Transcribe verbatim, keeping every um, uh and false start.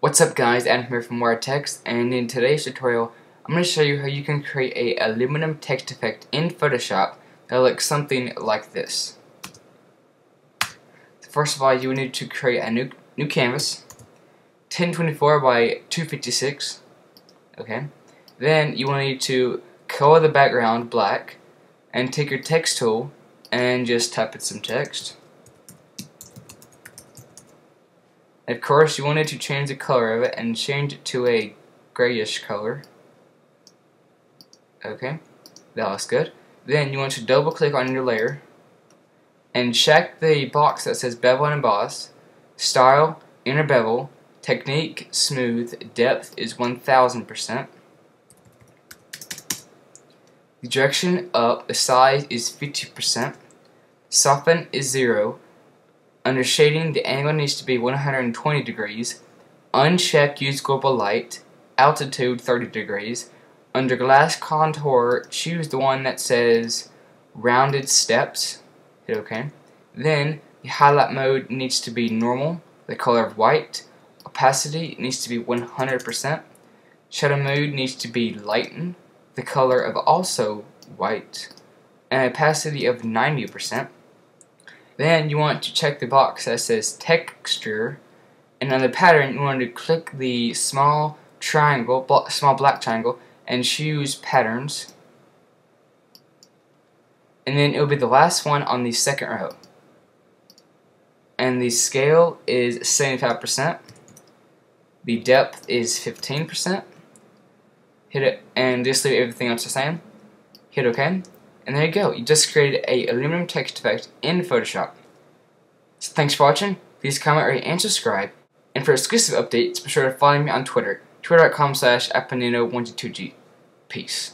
What's up guys, Adam here from WiredTechs, and in today's tutorial I'm going to show you how you can create a aluminum text effect in Photoshop that looks something like this. First of all, you will need to create a new new canvas, ten twenty-four by two fifty-six. Okay. Then you will need to color the background black and take your text tool and just type in some text. Of course, you wanted to change the color of it and change it to a grayish color. Okay, that looks good. Then you want to double click on your layer and check the box that says bevel and emboss, style, inner bevel, technique, smooth, depth is one thousand percent. The direction up, the size is fifty percent, soften is zero. Under shading, the angle needs to be one hundred twenty degrees. Uncheck use global light. Altitude thirty degrees. Under glass contour, choose the one that says rounded steps. Hit OK. Then the highlight mode needs to be normal, the color of white. Opacity needs to be one hundred percent. Shadow mode needs to be lighten, the color of also white, and opacity of ninety percent. Then you want to check the box that says texture, and on the pattern you want to click the small triangle, bl small black triangle, and choose patterns, and then it will be the last one on the second row, and the scale is seventy-five percent, the depth is fifteen percent, hit it, and just leave everything else the same, hit OK. And there you go, you just created a aluminum text effect in Photoshop. So thanks for watching, please comment, rate, and subscribe. And for exclusive updates, be sure to follow me on Twitter, twitter dot com slash appanino one two two G. Peace.